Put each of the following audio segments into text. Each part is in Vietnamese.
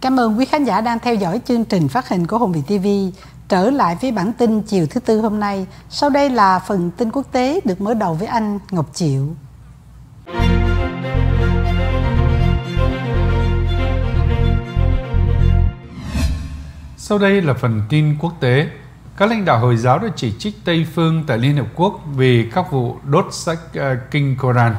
Cảm ơn quý khán giả đang theo dõi chương trình phát hình của Hồn Việt TV. Trở lại với bản tin chiều thứ Tư hôm nay. Sau đây là phần tin quốc tế được mở đầu với anh Ngọc Triệu. Sau đây là phần tin quốc tế. Các lãnh đạo Hồi giáo đã chỉ trích Tây Phương tại Liên Hợp Quốc vì các vụ đốt sách Kinh Koran.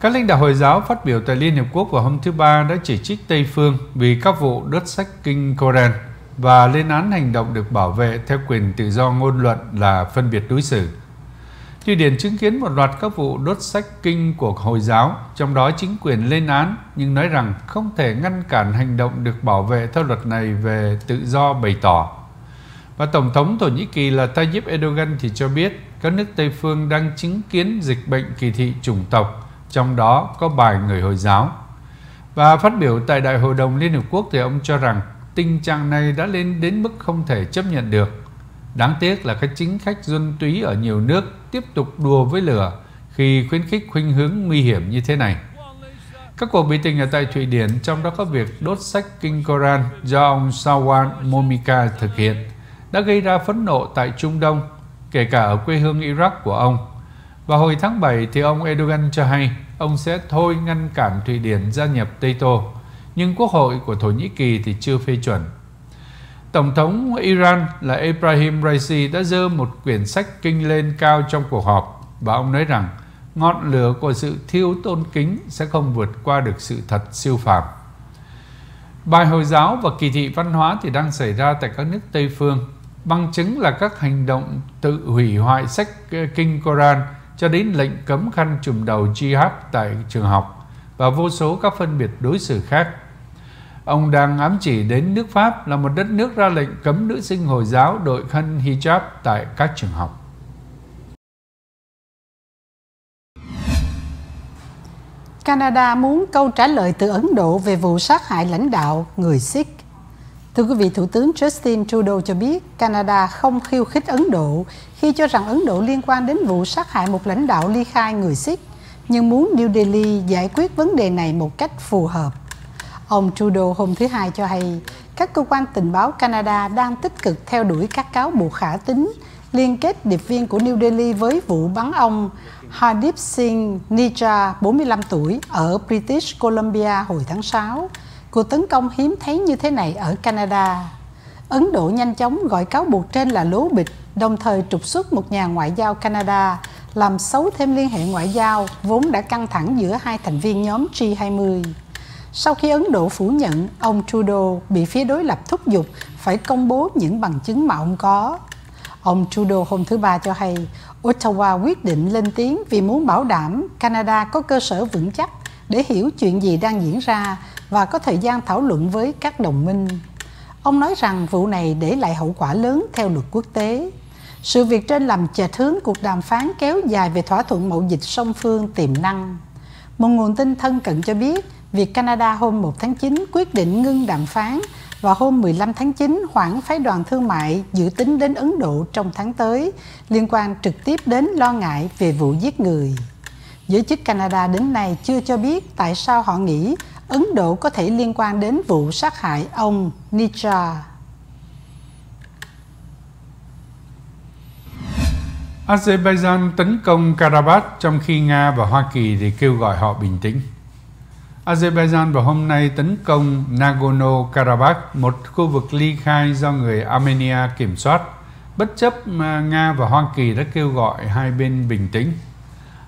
Các lãnh đạo Hồi giáo phát biểu tại Liên Hiệp Quốc vào hôm thứ Ba đã chỉ trích Tây Phương vì các vụ đốt sách Kinh Koran và lên án hành động được bảo vệ theo quyền tự do ngôn luận là phân biệt đối xử. Thụy Điển chứng kiến một loạt các vụ đốt sách Kinh của Hồi giáo, trong đó chính quyền lên án nhưng nói rằng không thể ngăn cản hành động được bảo vệ theo luật này về tự do bày tỏ. Và Tổng thống Thổ Nhĩ Kỳ là Tayyip Erdogan thì cho biết các nước Tây Phương đang chứng kiến dịch bệnh kỳ thị chủng tộc, trong đó có vài người Hồi giáo. Và phát biểu tại Đại hội đồng Liên Hợp Quốc thì ông cho rằng tình trạng này đã lên đến mức không thể chấp nhận được. Đáng tiếc là các chính khách dân túy ở nhiều nước tiếp tục đùa với lửa khi khuyến khích khuynh hướng nguy hiểm như thế này. Các cuộc biểu tình ở tại Thụy Điển, trong đó có việc đốt sách Kinh Koran do ông Sawan Momika thực hiện, đã gây ra phẫn nộ tại Trung Đông, kể cả ở quê hương Iraq của ông. Và hồi tháng 7 thì ông Erdogan cho hay ông sẽ thôi ngăn cản Thụy Điển gia nhập NATO, nhưng Quốc hội của Thổ Nhĩ Kỳ thì chưa phê chuẩn. Tổng thống Iran là Ebrahim Raisi đã giơ một quyển sách kinh lên cao trong cuộc họp và ông nói rằng ngọn lửa của sự thiếu tôn kính sẽ không vượt qua được sự thật siêu phàm. Bài Hồi giáo và kỳ thị văn hóa thì đang xảy ra tại các nước Tây Phương. Bằng chứng là các hành động tự hủy hoại sách Kinh Koran cho đến lệnh cấm khăn trùm đầu jihad tại trường học và vô số các phân biệt đối xử khác. Ông đang ám chỉ đến nước Pháp là một đất nước ra lệnh cấm nữ sinh Hồi giáo đội khăn hijab tại các trường học. Canada muốn câu trả lời từ Ấn Độ về vụ sát hại lãnh đạo người Sikh. Thưa quý vị, Thủ tướng Justin Trudeau cho biết Canada không khiêu khích Ấn Độ khi cho rằng Ấn Độ liên quan đến vụ sát hại một lãnh đạo ly khai người Sikh, nhưng muốn New Delhi giải quyết vấn đề này một cách phù hợp. Ông Trudeau hôm thứ Hai cho hay các cơ quan tình báo Canada đang tích cực theo đuổi các cáo buộc khả tín liên kết điệp viên của New Delhi với vụ bắn ông Hardeep Singh Nijjar, 45 tuổi, ở British Columbia hồi tháng 6. Cuộc tấn công hiếm thấy như thế này ở Canada. Ấn Độ nhanh chóng gọi cáo buộc trên là lố bịch, đồng thời trục xuất một nhà ngoại giao Canada, làm xấu thêm liên hệ ngoại giao vốn đã căng thẳng giữa hai thành viên nhóm G20. Sau khi Ấn Độ phủ nhận, ông Trudeau bị phía đối lập thúc giục phải công bố những bằng chứng mà ông có. Ông Trudeau hôm thứ Ba cho hay Ottawa quyết định lên tiếng vì muốn bảo đảm Canada có cơ sở vững chắc để hiểu chuyện gì đang diễn ra và có thời gian thảo luận với các đồng minh. Ông nói rằng vụ này để lại hậu quả lớn theo luật quốc tế. Sự việc trên làm chệch hướng cuộc đàm phán kéo dài về thỏa thuận mậu dịch song phương tiềm năng. Một nguồn tin thân cận cho biết việc Canada hôm 1 tháng 9 quyết định ngưng đàm phán và hôm 15 tháng 9 hoãn phái đoàn thương mại dự tính đến Ấn Độ trong tháng tới liên quan trực tiếp đến lo ngại về vụ giết người. Giới chức Canada đến nay chưa cho biết tại sao họ nghĩ Ấn Độ có thể liên quan đến vụ sát hại ông Nijjar. Azerbaijan tấn công Karabakh trong khi Nga và Hoa Kỳ thì kêu gọi họ bình tĩnh. Azerbaijan vào hôm nay tấn công Nagorno-Karabakh, một khu vực ly khai do người Armenia kiểm soát, bất chấp Nga và Hoa Kỳ đã kêu gọi hai bên bình tĩnh.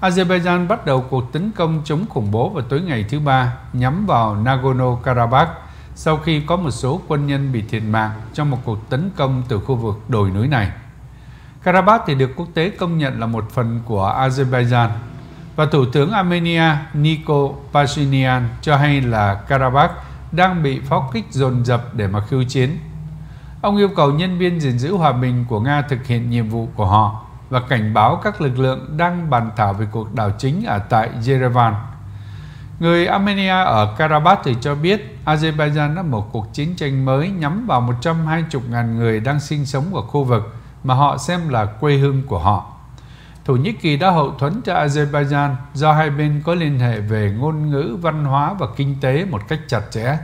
Azerbaijan bắt đầu cuộc tấn công chống khủng bố vào tối ngày thứ Ba nhắm vào Nagorno-Karabakh sau khi có một số quân nhân bị thiệt mạng trong một cuộc tấn công từ khu vực đồi núi này. Karabakh thì được quốc tế công nhận là một phần của Azerbaijan và Thủ tướng Armenia Nikol Pashinyan cho hay là Karabakh đang bị pháo kích dồn dập để mà khiêu chiến. Ông yêu cầu nhân viên gìn giữ hòa bình của Nga thực hiện nhiệm vụ của họ và cảnh báo các lực lượng đang bàn thảo về cuộc đảo chính ở tại Yerevan. Người Armenia ở Karabakh thì cho biết Azerbaijan đã một cuộc chiến tranh mới nhắm vào 120.000 người đang sinh sống ở khu vực mà họ xem là quê hương của họ. Thổ Nhĩ Kỳ đã hậu thuẫn cho Azerbaijan do hai bên có liên hệ về ngôn ngữ, văn hóa và kinh tế một cách chặt chẽ.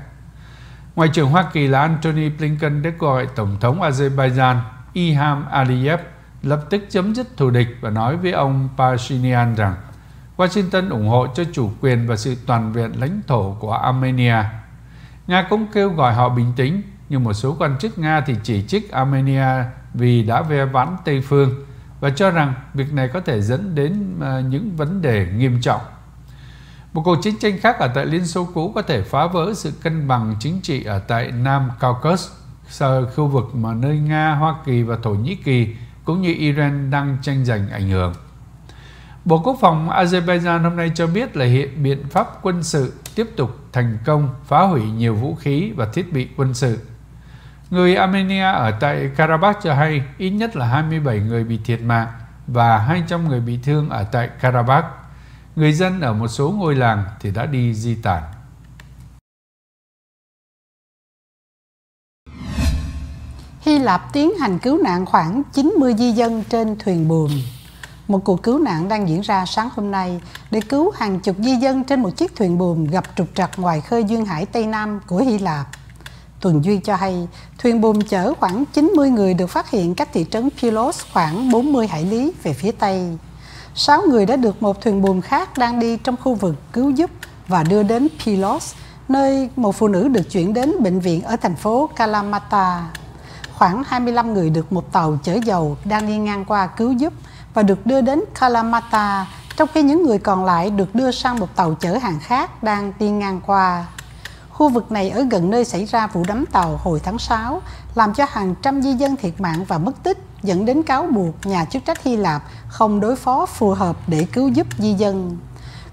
Ngoại trưởng Hoa Kỳ là Antony Blinken đã gọi Tổng thống Azerbaijan Iham Aliyev lập tức chấm dứt thù địch và nói với ông Pashinyan rằng Washington ủng hộ cho chủ quyền và sự toàn vẹn lãnh thổ của Armenia. Nga cũng kêu gọi họ bình tĩnh, nhưng một số quan chức Nga thì chỉ trích Armenia vì đã ve vãn Tây phương và cho rằng việc này có thể dẫn đến những vấn đề nghiêm trọng. Một cuộc chiến tranh khác ở tại Liên Xô cũ có thể phá vỡ sự cân bằng chính trị ở tại Nam Caucasus, khu vực mà nơi Nga, Hoa Kỳ và Thổ Nhĩ Kỳ cũng như Iran đang tranh giành ảnh hưởng. Bộ Quốc phòng Azerbaijan hôm nay cho biết là hiện biện pháp quân sự tiếp tục thành công phá hủy nhiều vũ khí và thiết bị quân sự. Người Armenia ở tại Karabakh cho hay ít nhất là 27 người bị thiệt mạng và 200 người bị thương ở tại Karabakh. Người dân ở một số ngôi làng thì đã đi di tản. Hy Lạp tiến hành cứu nạn khoảng 90 di dân trên thuyền buồm. Một cuộc cứu nạn đang diễn ra sáng hôm nay để cứu hàng chục di dân trên một chiếc thuyền buồm gặp trục trặc ngoài khơi duyên hải Tây Nam của Hy Lạp. Tuần Duy cho hay, thuyền buồm chở khoảng 90 người được phát hiện cách thị trấn Pylos khoảng 40 hải lý về phía Tây. 6 người đã được một thuyền buồm khác đang đi trong khu vực cứu giúp và đưa đến Pylos, nơi một phụ nữ được chuyển đến bệnh viện ở thành phố Kalamata. Khoảng 25 người được một tàu chở dầu đang đi ngang qua cứu giúp và được đưa đến Kalamata, trong khi những người còn lại được đưa sang một tàu chở hàng khác đang đi ngang qua. Khu vực này ở gần nơi xảy ra vụ đắm tàu hồi tháng 6, làm cho hàng trăm di dân thiệt mạng và mất tích, dẫn đến cáo buộc nhà chức trách Hy Lạp không đối phó phù hợp để cứu giúp di dân.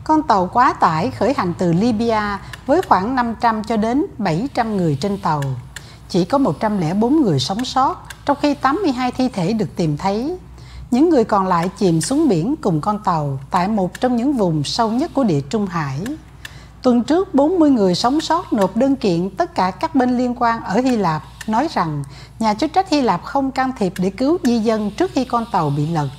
Con tàu quá tải khởi hành từ Libya với khoảng 500 cho đến 700 người trên tàu. Chỉ có 104 người sống sót, trong khi 82 thi thể được tìm thấy. Những người còn lại chìm xuống biển cùng con tàu tại một trong những vùng sâu nhất của Địa Trung Hải. Tuần trước, 40 người sống sót nộp đơn kiện tất cả các bên liên quan ở Hy Lạp, nói rằng nhà chức trách Hy Lạp không can thiệp để cứu di dân trước khi con tàu bị lật.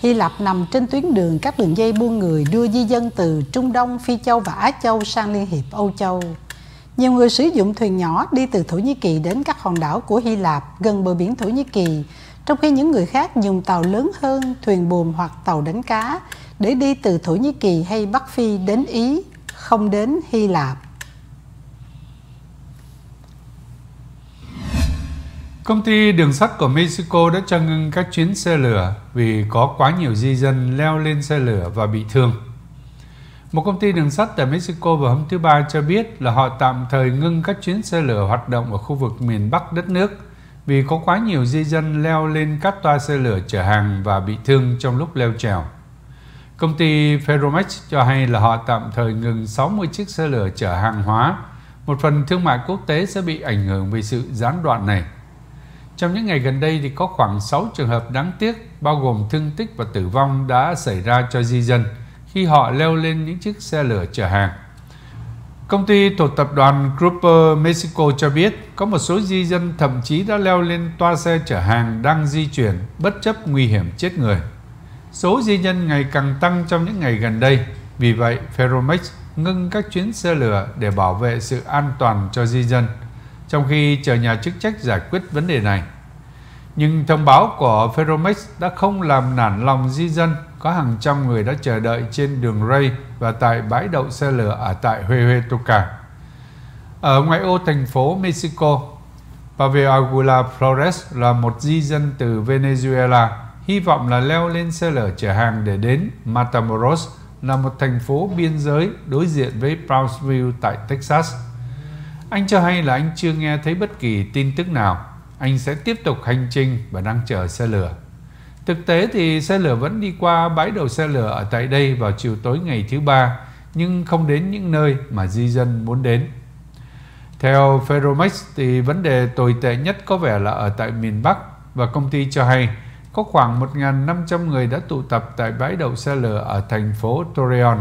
Hy Lạp nằm trên tuyến đường các đường dây buôn người đưa di dân từ Trung Đông, Phi Châu và Á Châu sang Liên hiệp Âu Châu. Nhiều người sử dụng thuyền nhỏ đi từ Thổ Nhĩ Kỳ đến các hòn đảo của Hy Lạp gần bờ biển Thổ Nhĩ Kỳ, trong khi những người khác dùng tàu lớn hơn, thuyền buồm hoặc tàu đánh cá để đi từ Thổ Nhĩ Kỳ hay Bắc Phi đến Ý, không đến Hy Lạp. Công ty đường sắt của Mexico đã cho ngưng các chuyến xe lửa vì có quá nhiều di dân leo lên xe lửa và bị thương. Một công ty đường sắt tại Mexico vào hôm thứ Ba cho biết là họ tạm thời ngưng các chuyến xe lửa hoạt động ở khu vực miền Bắc đất nước vì có quá nhiều di dân leo lên các toa xe lửa chở hàng và bị thương trong lúc leo trèo. Công ty Ferromex cho hay là họ tạm thời ngừng 60 chiếc xe lửa chở hàng hóa. Một phần thương mại quốc tế sẽ bị ảnh hưởng vì sự gián đoạn này. Trong những ngày gần đây thì có khoảng 6 trường hợp đáng tiếc, bao gồm thương tích và tử vong đã xảy ra cho di dân khi họ leo lên những chiếc xe lửa chở hàng. Công ty thuộc tập đoàn Grupo México cho biết có một số di dân thậm chí đã leo lên toa xe chở hàng đang di chuyển bất chấp nguy hiểm chết người. Số di dân ngày càng tăng trong những ngày gần đây, vì vậy Ferromex ngưng các chuyến xe lửa để bảo vệ sự an toàn cho di dân, trong khi chờ nhà chức trách giải quyết vấn đề này. Nhưng thông báo của Ferromex đã không làm nản lòng di dân, có hàng trăm người đã chờ đợi trên đường ray và tại bãi đậu xe lửa ở tại Huehuetoca. Ở ngoại ô thành phố Mexico, Pavel Aguila Flores là một di dân từ Venezuela, hy vọng là leo lên xe lửa chở hàng để đến Matamoros, là một thành phố biên giới đối diện với Brownsville tại Texas. Anh cho hay là anh chưa nghe thấy bất kỳ tin tức nào. Anh sẽ tiếp tục hành trình và đang chờ xe lửa. Thực tế thì xe lửa vẫn đi qua bãi đậu xe lửa ở tại đây vào chiều tối ngày thứ Ba, nhưng không đến những nơi mà di dân muốn đến. Theo Ferromex thì vấn đề tồi tệ nhất có vẻ là ở tại miền Bắc, và công ty cho hay có khoảng 1.500 người đã tụ tập tại bãi đậu xe lửa ở thành phố Torreon,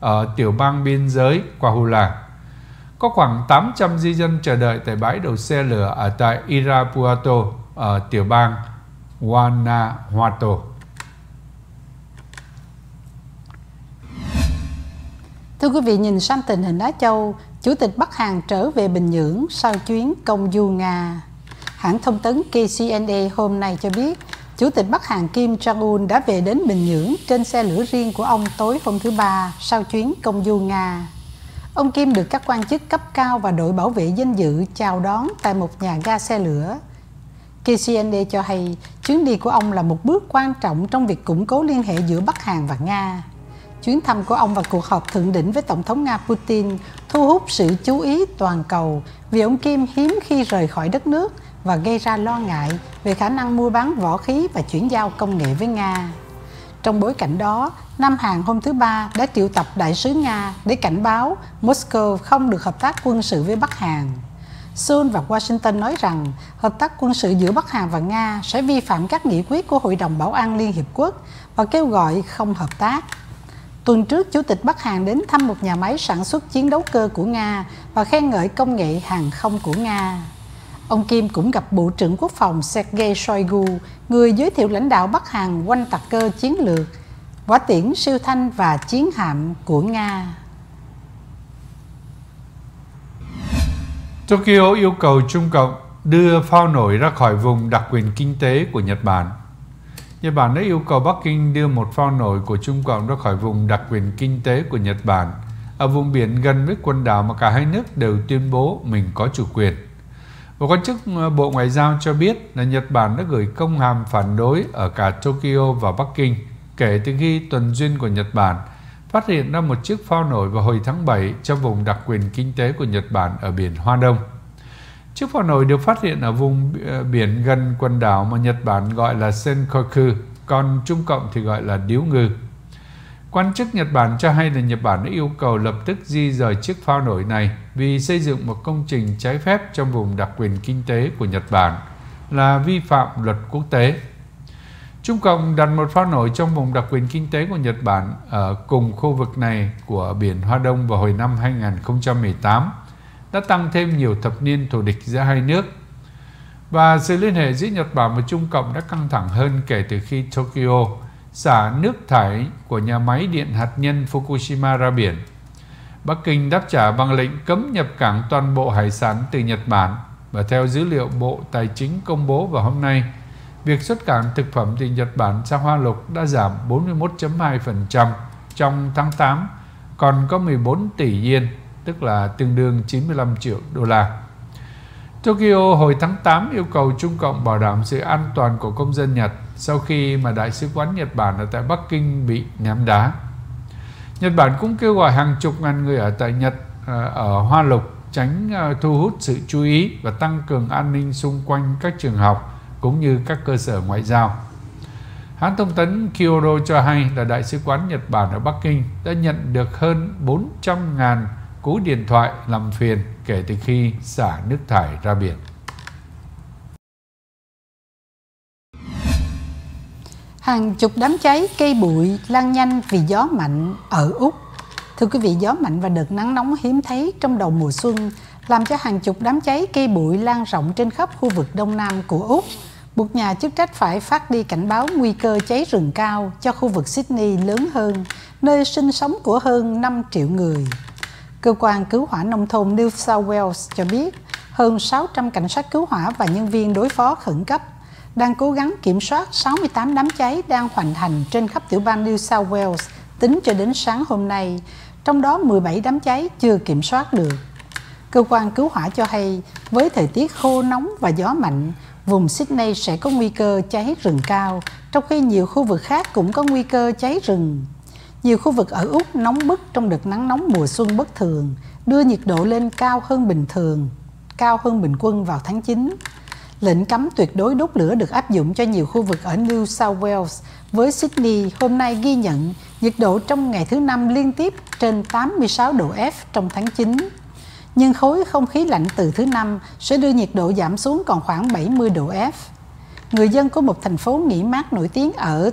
ở tiểu bang biên giới Coahuila. Có khoảng 800 di dân chờ đợi tại bãi đậu xe lửa ở tại Irapuato, ở tiểu bang Guanajuato. Thưa quý vị, nhìn sang tình hình Á Châu, Chủ tịch Bắc Hàn trở về Bình Nhưỡng sau chuyến công du Nga. Hãng thông tấn KCNA hôm nay cho biết, Chủ tịch Bắc Hàn Kim Jong un đã về đến Bình Nhưỡng trên xe lửa riêng của ông tối hôm thứ Ba sau chuyến công du Nga. Ông Kim được các quan chức cấp cao và đội bảo vệ danh dự chào đón tại một nhà ga xe lửa. KCNA cho hay, chuyến đi của ông là một bước quan trọng trong việc củng cố liên hệ giữa Bắc Hàn và Nga. Chuyến thăm của ông và cuộc họp thượng đỉnh với Tổng thống Nga Putin thu hút sự chú ý toàn cầu vì ông Kim hiếm khi rời khỏi đất nước và gây ra lo ngại về khả năng mua bán võ khí và chuyển giao công nghệ với Nga. Trong bối cảnh đó, Nam Hàn hôm thứ Ba đã triệu tập đại sứ Nga để cảnh báo Moscow không được hợp tác quân sự với Bắc Hàn. Seoul và Washington nói rằng hợp tác quân sự giữa Bắc Hàn và Nga sẽ vi phạm các nghị quyết của Hội đồng Bảo an Liên Hiệp Quốc và kêu gọi không hợp tác. Tuần trước, Chủ tịch Bắc Hàn đến thăm một nhà máy sản xuất chiến đấu cơ của Nga và khen ngợi công nghệ hàng không của Nga. Ông Kim cũng gặp Bộ trưởng Quốc phòng Sergei Shoigu, người giới thiệu lãnh đạo Bắc Hàn quanh tạc cơ chiến lược, hỏa tiễn siêu thanh và chiến hạm của Nga. Tokyo yêu cầu Trung Cộng đưa phao nổi ra khỏi vùng đặc quyền kinh tế của Nhật Bản. Nhật Bản đã yêu cầu Bắc Kinh đưa một phao nổi của Trung Cộng ra khỏi vùng đặc quyền kinh tế của Nhật Bản, ở vùng biển gần với quần đảo mà cả hai nước đều tuyên bố mình có chủ quyền. Một quan chức Bộ Ngoại giao cho biết là Nhật Bản đã gửi công hàm phản đối ở cả Tokyo và Bắc Kinh kể từ khi tuần duyên của Nhật Bản phát hiện ra một chiếc phao nổi vào hồi tháng 7 trong vùng đặc quyền kinh tế của Nhật Bản ở biển Hoa Đông. Chiếc phao nổi được phát hiện ở vùng biển gần quần đảo mà Nhật Bản gọi là Senkoku, còn Trung Cộng thì gọi là Điếu Ngư. Quan chức Nhật Bản cho hay là Nhật Bản đã yêu cầu lập tức di rời chiếc phao nổi này vì xây dựng một công trình trái phép trong vùng đặc quyền kinh tế của Nhật Bản là vi phạm luật quốc tế. Trung Cộng đặt một phao nổi trong vùng đặc quyền kinh tế của Nhật Bản ở cùng khu vực này của biển Hoa Đông vào hồi năm 2018, đã tăng thêm nhiều thập niên thù địch giữa hai nước. Và sự liên hệ giữa Nhật Bản và Trung Cộng đã căng thẳng hơn kể từ khi Tokyo xả nước thải của nhà máy điện hạt nhân Fukushima ra biển. Bắc Kinh đáp trả bằng lệnh cấm nhập cảng toàn bộ hải sản từ Nhật Bản, và theo dữ liệu Bộ Tài chính công bố vào hôm nay, việc xuất cảng thực phẩm từ Nhật Bản sang Hoa Lục đã giảm 41,2% trong tháng 8, còn có 14 tỷ yên, tức là tương đương 95 triệu đô la. Tokyo hồi tháng 8 yêu cầu Trung Cộng bảo đảm sự an toàn của công dân Nhật sau khi mà Đại sứ quán Nhật Bản ở tại Bắc Kinh bị ném đá. Nhật Bản cũng kêu gọi hàng chục ngàn người ở tại Hoa Lục tránh thu hút sự chú ý và tăng cường an ninh xung quanh các trường học cũng như các cơ sở ngoại giao. Hãng thông tấn Kyodo cho hay là Đại sứ quán Nhật Bản ở Bắc Kinh đã nhận được hơn 400.000 cú điện thoại làm phiền kể từ khi xả nước thải ra biển. Hàng chục đám cháy cây bụi lan nhanh vì gió mạnh ở Úc. Thưa quý vị, gió mạnh và đợt nắng nóng hiếm thấy trong đầu mùa xuân làm cho hàng chục đám cháy cây bụi lan rộng trên khắp khu vực đông nam của Úc, buộc nhà chức trách phải phát đi cảnh báo nguy cơ cháy rừng cao cho khu vực Sydney lớn hơn, nơi sinh sống của hơn 5 triệu người. Cơ quan cứu hỏa nông thôn New South Wales cho biết hơn 600 cảnh sát cứu hỏa và nhân viên đối phó khẩn cấp đang cố gắng kiểm soát 68 đám cháy đang hoành hành trên khắp tiểu bang New South Wales tính cho đến sáng hôm nay, trong đó 17 đám cháy chưa kiểm soát được. Cơ quan cứu hỏa cho hay với thời tiết khô nóng và gió mạnh, vùng Sydney sẽ có nguy cơ cháy rừng cao, trong khi nhiều khu vực khác cũng có nguy cơ cháy rừng. Nhiều khu vực ở Úc nóng bức trong đợt nắng nóng mùa xuân bất thường, đưa nhiệt độ lên cao hơn bình quân vào tháng 9. Lệnh cấm tuyệt đối đốt lửa được áp dụng cho nhiều khu vực ở New South Wales, với Sydney hôm nay ghi nhận nhiệt độ trong ngày thứ Năm liên tiếp trên 86 độ F trong tháng 9. Nhưng khối không khí lạnh từ thứ Năm sẽ đưa nhiệt độ giảm xuống còn khoảng 70 độ F. Người dân của một thành phố nghỉ mát nổi tiếng ở